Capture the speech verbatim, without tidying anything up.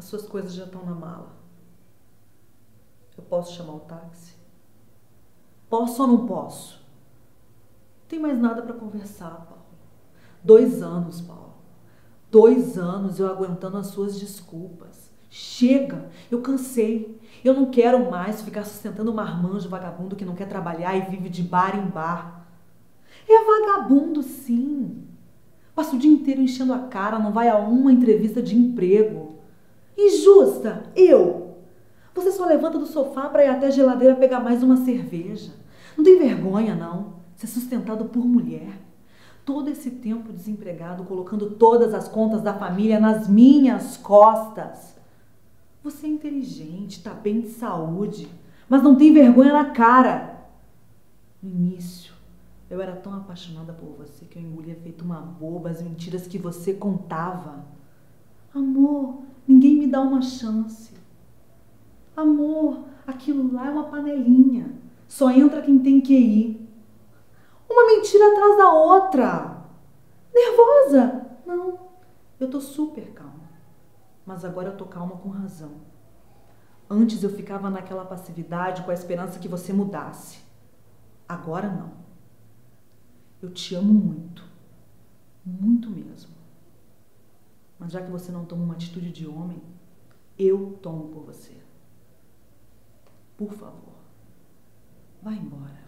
As suas coisas já estão na mala. Eu posso chamar um táxi? Posso ou não posso? Não tem mais nada para conversar, Paulo. Dois anos, Paulo. Dois anos eu aguentando as suas desculpas. Chega! Eu cansei. Eu não quero mais ficar sustentando um marmanjo vagabundo que não quer trabalhar e vive de bar em bar. É vagabundo, sim. Passa o dia inteiro enchendo a cara, não vai a uma entrevista de emprego. Injusta! Eu! Você só levanta do sofá para ir até a geladeira pegar mais uma cerveja. Não tem vergonha, não. Ser sustentado por mulher. Todo esse tempo desempregado, colocando todas as contas da família nas minhas costas. Você é inteligente, está bem de saúde, mas não tem vergonha na cara. No início, eu era tão apaixonada por você que eu engolia feito uma boba as mentiras que você contava. Amor, ninguém me dá uma chance. Amor, aquilo lá é uma panelinha. Só entra quem tem que ir. Uma mentira atrás da outra. Nervosa? Não, eu tô super calma. Mas agora eu tô calma com razão. Antes eu ficava naquela passividade com a esperança que você mudasse. Agora não. Eu te amo muito. Muito mesmo. Mas já que você não toma uma atitude de homem, eu tomo por você. Por favor, vá embora.